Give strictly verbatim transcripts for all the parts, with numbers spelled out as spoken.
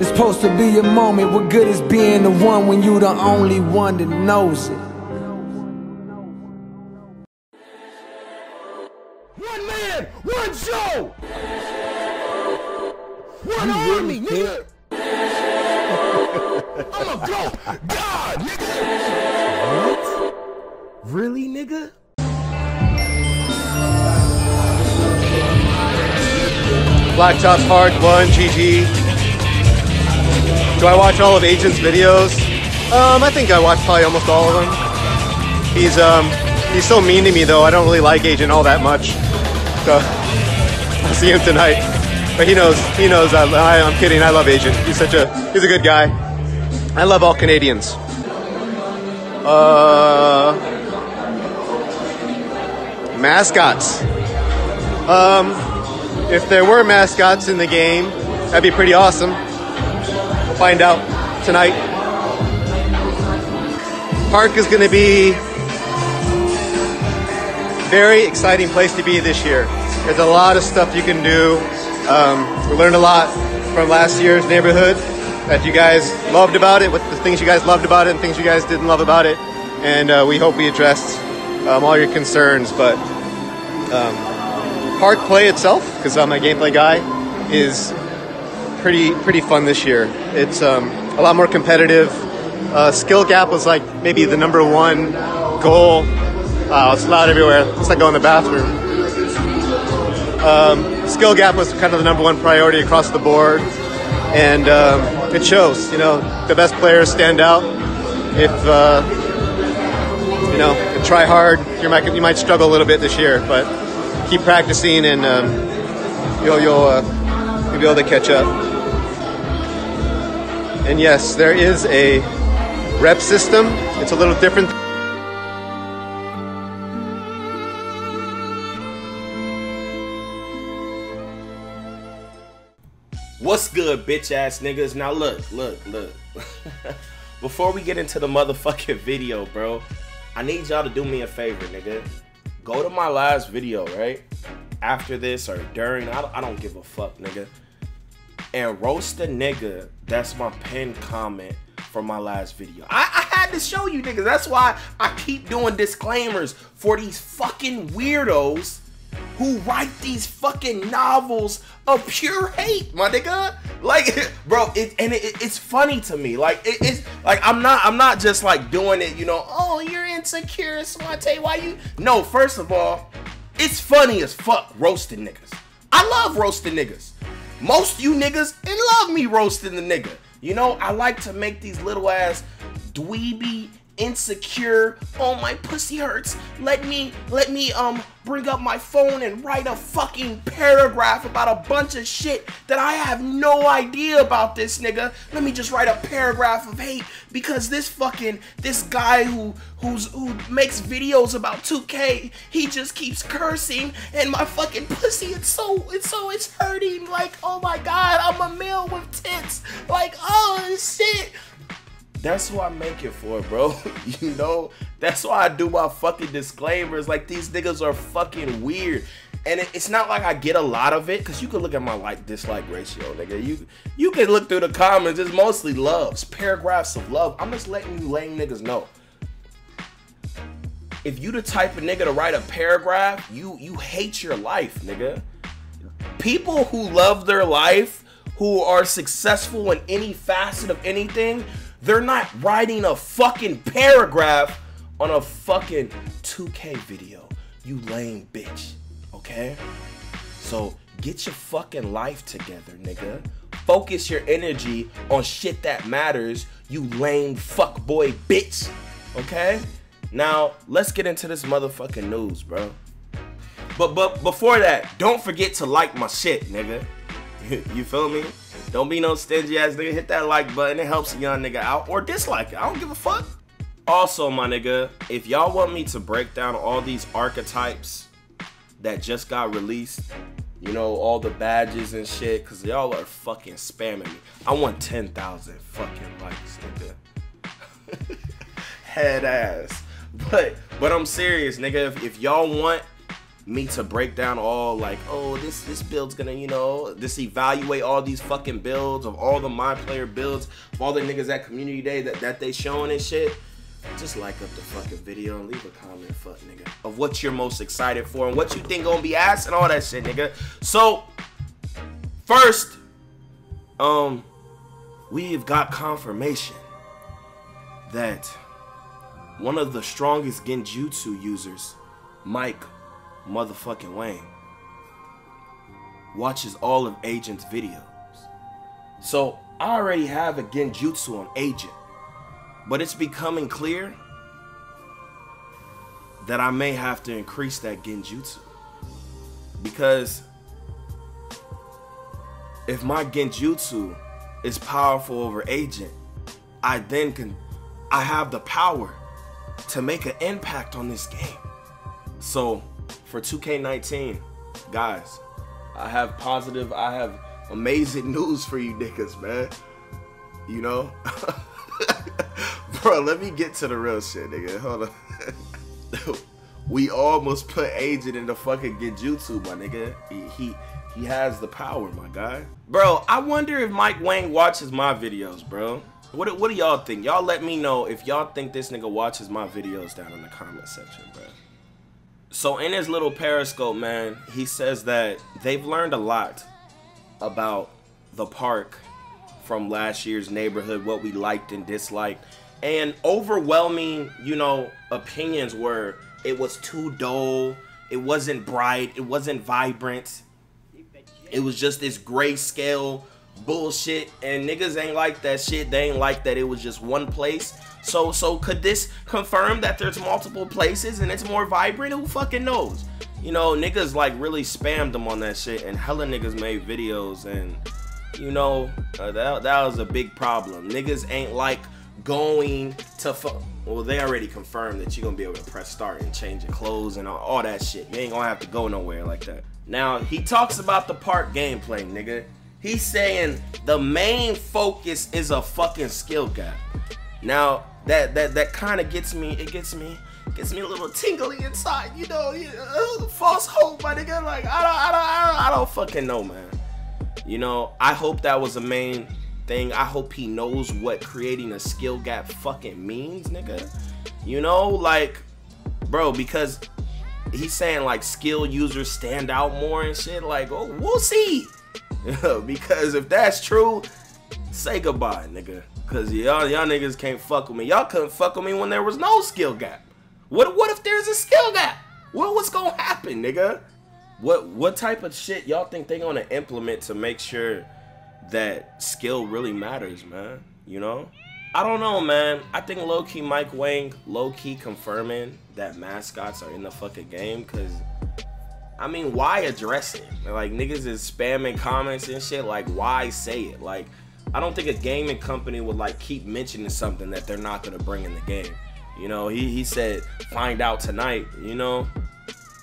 It's supposed to be a moment. What good is being the one when you the only one that knows it? One man, one show, one army, nigga. I'm a go God, nigga. What? Really, nigga? Black Chop's hard, one, G G. Do I watch all of Agent's videos? Um, I think I watch probably almost all of them. He's, um, he's so mean to me though, I don't really like Agent all that much. So, I'll see him tonight. But he knows, he knows, I, I, I'm kidding, I love Agent. He's such a, he's a good guy. I love all Canadians. Uh, mascots. Um, If there were mascots in the game, that'd be pretty awesome. We'll find out tonight. Park is gonna be a very exciting place to be this year. There's a lot of stuff you can do. Um, we learned a lot from last year's neighborhood that you guys loved about it, with the things you guys loved about it and things you guys didn't love about it. And uh, we hope we addressed um, all your concerns, but um, park play itself, because I'm a gameplay guy, is pretty pretty fun this year. It's um, a lot more competitive. Uh, skill gap was like maybe the number one goal. Wow, it's loud everywhere. Let's not go in the bathroom. Um, skill gap was kind of the number one priority across the board, and um, it shows. You know, the best players stand out. If uh, you know, if you try hard, you might you might struggle a little bit this year, but keep practicing and um, you'll, you'll, uh, you'll be able to catch up. And yes, there is a rep system. It's a little different. What's good, bitch ass niggas? Now look, look, look. Before we get into the motherfucking video, bro, I need y'all to do me a favor, nigga. Go to my last video, right? After this or during, I don't, I don't give a fuck, nigga. And roast the nigga, that's my pinned comment from my last video. I, I had to show you niggas. That's why I keep doing disclaimers for these fucking weirdos who write these fucking novels of pure hate, my nigga. Like, bro, it, and it, it's funny to me. Like, it, it's like I'm not, I'm not just like doing it, you know. Oh, you're insecure, Swante. Why you? No, first of all, it's funny as fuck roasting niggas. I love roasting niggas. Most of you niggas and love me roasting the nigga. You know, I like to make these little ass dweeby, insecure, oh my pussy hurts, let me let me um bring up my phone and write a fucking paragraph about a bunch of shit that I have no idea about this nigga. Let me just write a paragraph of hate because this fucking this guy who who's who makes videos about two K, he just keeps cursing and my fucking pussy, it's so it's so it's hurting. Like, oh my god, I'm a male with tits, like, oh shit. That's who I make it for, bro. You know, that's why I do my fucking disclaimers. Like, these niggas are fucking weird, and it, it's not like I get a lot of it, because you can look at my like dislike ratio, nigga. You you can look through the comments. It's mostly loves, paragraphs of love. I'm just letting you lame niggas know. If you the type of nigga to write a paragraph, you you hate your life, nigga. People who love their life, who are successful in any facet of anything, they're not writing a fucking paragraph on a fucking two K video, you lame bitch, okay? So get your fucking life together, nigga. Focus your energy on shit that matters, you lame fuckboy bitch, okay? Now, let's get into this motherfucking news, bro. But, but before that, don't forget to like my shit, nigga. You feel me? Don't be no stingy ass nigga. Hit that like button. It helps a young nigga out, or dislike it. I don't give a fuck. Also, my nigga, if y'all want me to break down all these archetypes that just got released, you know, all the badges and shit, because y'all are fucking spamming me. I want ten thousand fucking likes, nigga. Head ass. But, but I'm serious, nigga. If, if y'all want me to break down all like, oh, this this build's gonna, you know, this evaluate all these fucking builds of all the my player builds, of all the niggas at community day that, that they showing and shit. Just like up the fucking video and leave a comment, fuck nigga, of what you're most excited for and what you think gonna be ass and all that shit, nigga. So first, um, we've got confirmation that one of the strongest Genjutsu users, Mike motherfucking Wang, watches all of Agent's videos. So I already have a Genjutsu on Agent, but it's becoming clear that I may have to increase that Genjutsu, because if my Genjutsu is powerful over Agent, I then can, I have the power to make an impact on this game. So for two K nineteen, guys, I have positive, I have amazing news for you niggas, man. You know? Bro, let me get to the real shit, nigga. Hold on. We almost put Agent in the fucking Genjutsu, my nigga. He, he he has the power, my guy. Bro, I wonder if Mike Wang watches my videos, bro. What what do y'all think? Y'all let me know if y'all think this nigga watches my videos down in the comment section, bro. So in his little Periscope, man, he says that they've learned a lot about the park from last year's neighborhood, what we liked and disliked. And overwhelming, you know, opinions were it was too dull, it wasn't bright, it wasn't vibrant, it was just this grayscale bullshit, and niggas ain't like that shit, they ain't like that it was just one place. So, so could this confirm that there's multiple places and it's more vibrant? Who fucking knows? You know, niggas like really spammed them on that shit, and hella niggas made videos, and you know, uh, that, that was a big problem. Niggas ain't like going to fu well, they already confirmed that you're gonna be able to press start and change your clothes and all, all that shit. You ain't gonna have to go nowhere like that. Now, he talks about the park gameplay, nigga. He's saying the main focus is a fucking skill gap. Now, that that that kind of gets me, it gets me, gets me a little tingly inside, you know, you know, false hope, my nigga. Like, I don't, I don't, I don't, I don't fucking know, man. You know, I hope that was the main thing. I hope he knows what creating a skill gap fucking means, nigga. You know, like, bro, because he's saying like skill users stand out more and shit. Like, oh, we'll see. Because if that's true, say goodbye, nigga. Cause y'all y'all niggas can't fuck with me. Y'all couldn't fuck with me when there was no skill gap. What what if there's a skill gap? What what's gonna happen, nigga? What what type of shit y'all think they gonna implement to make sure that skill really matters, man? You know? I don't know, man. I think low-key Mike Wang low-key confirming that mascots are in the fucking game, cause I mean, why address it? Like, niggas is spamming comments and shit. Like, why say it? Like, I don't think a gaming company would like keep mentioning something that they're not gonna bring in the game. You know, he, he said, find out tonight, you know?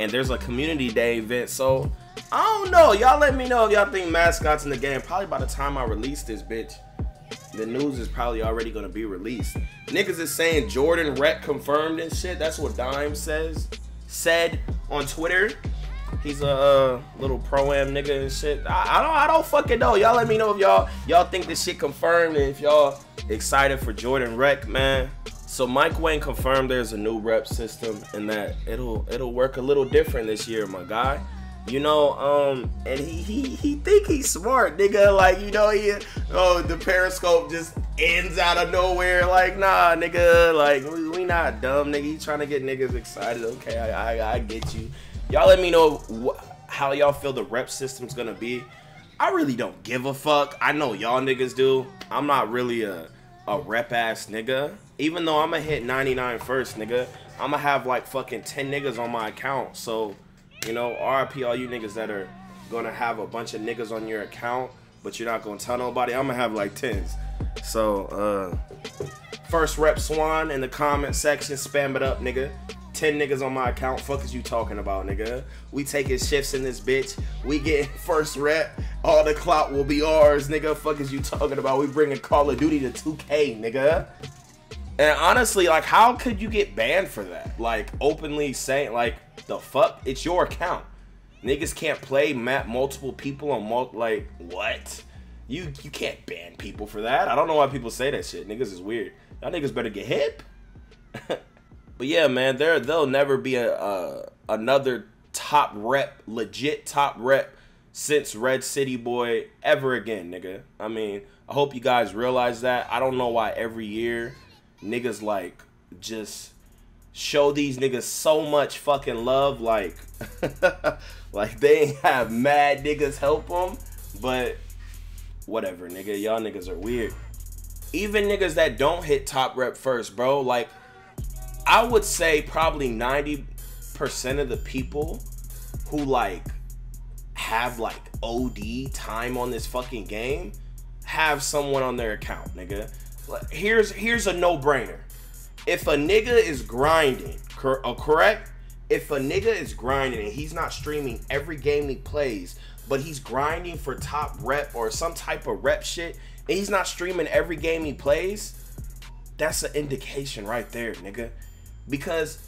And there's a community day event, so I don't know. Y'all let me know if y'all think mascots in the game. Probably by the time I release this bitch, the news is probably already gonna be released. Niggas is saying Jordan Rhett confirmed and shit. That's what Dime says, said on Twitter. He's a uh, little pro-am nigga and shit. I, I don't, I don't fucking know. Y'all let me know if y'all, y'all think this shit confirmed and if y'all excited for Jordan Rec, man. So Mike Wang confirmed there's a new rep system and that it'll, it'll work a little different this year, my guy. You know, um, and he, he, he think he's smart, nigga. Like, you know, he, oh, the Periscope just ends out of nowhere. Like, nah, nigga. Like, we, we not dumb, nigga. You trying to get niggas excited? Okay, I, I, I get you. Y'all let me know wh how y'all feel the rep system's gonna be. I really don't give a fuck. I know y'all niggas do. I'm not really a, a rep ass nigga. Even though I'ma hit ninety-nine first, nigga. I'ma have like fucking ten niggas on my account. So, you know, R I P all you niggas that are gonna have a bunch of niggas on your account, but you're not gonna tell nobody. I'ma have like tens. So, uh, first rep Swan in the comment section, spam it up, nigga. ten niggas on my account, fuck is you talking about, nigga? We taking shifts in this bitch. We getting first rep. All the clout will be ours, nigga. Fuck is you talking about? We bringing Call of Duty to two K, nigga. And honestly, like, how could you get banned for that? Like, openly saying, like, the fuck? It's your account. Niggas can't play map multiple people on mul like what? You you can't ban people for that. I don't know why people say that shit. Niggas is weird. Y'all niggas better get hip. But yeah, man, there there'll never be a uh, another top rep, legit top rep since Red City Boy ever again, nigga. I mean, I hope you guys realize that. I don't know why every year niggas like just show these niggas so much fucking love, like like they ain't have mad niggas help them, but whatever, nigga, y'all niggas are weird. Even niggas that don't hit top rep first, bro, like I would say probably ninety percent of the people who like have like O D time on this fucking game have someone on their account, nigga. Here's here's a no-brainer. If a nigga is grinding, cor oh, correct? If a nigga is grinding and he's not streaming every game he plays, but he's grinding for top rep or some type of rep shit, and he's not streaming every game he plays, that's an indication right there, nigga. Because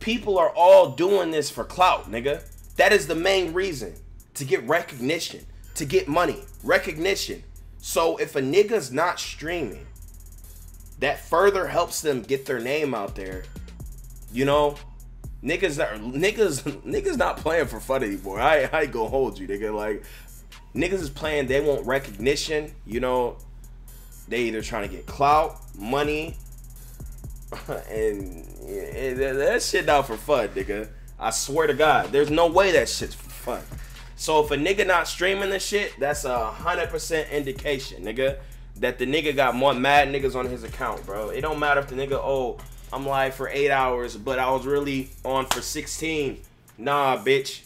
people are all doing this for clout, nigga. That is the main reason, to get recognition, to get money, recognition. So if a nigga's not streaming, that further helps them get their name out there. You know, niggas that are, niggas niggas not playing for fun anymore. I I go hold you, nigga. Like niggas is playing, they want recognition, you know. They either trying to get clout, money, and, and that shit not for fun, nigga. I swear to God, there's no way that shit's for fun. So if a nigga not streaming this shit, that's a hundred percent indication, nigga, that the nigga got more mad niggas on his account, bro. It don't matter if the nigga, oh, I'm live for eight hours, but I was really on for sixteen. Nah, bitch.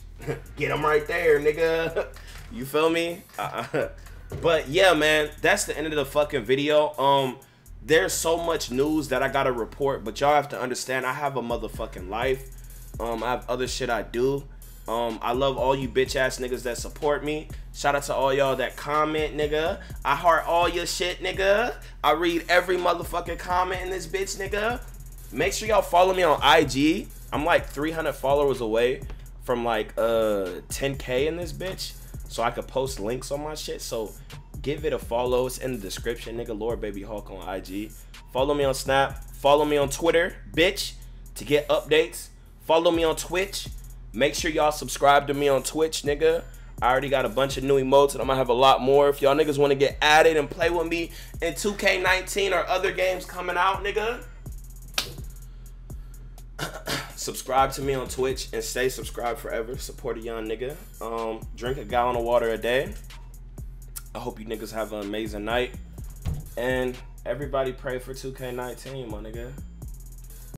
Get him right there, nigga. You feel me? Uh-uh. But yeah, man, that's the end of the fucking video. Um, there's so much news that I gotta report, but y'all have to understand I have a motherfucking life. Um, I have other shit I do. Um, I love all you bitch ass niggas that support me. Shout out to all y'all that comment, nigga. I heart all your shit, nigga. I read every motherfucking comment in this bitch, nigga. Make sure y'all follow me on I G. I'm like three hundred followers away from like uh ten K in this bitch, so I could post links on my shit. So give it a follow. It's in the description, nigga. Lord Baby Hawk on I G. Follow me on Snap. Follow me on Twitter, bitch, to get updates. Follow me on Twitch. Make sure y'all subscribe to me on Twitch, nigga. I already got a bunch of new emotes, and I'm gonna have a lot more. If y'all niggas wanna get added and play with me in two K nineteen or other games coming out, nigga, subscribe to me on Twitch and stay subscribed forever. Support a young nigga. Um, drink a gallon of water a day. I hope you niggas have an amazing night. And everybody pray for two K nineteen, my nigga.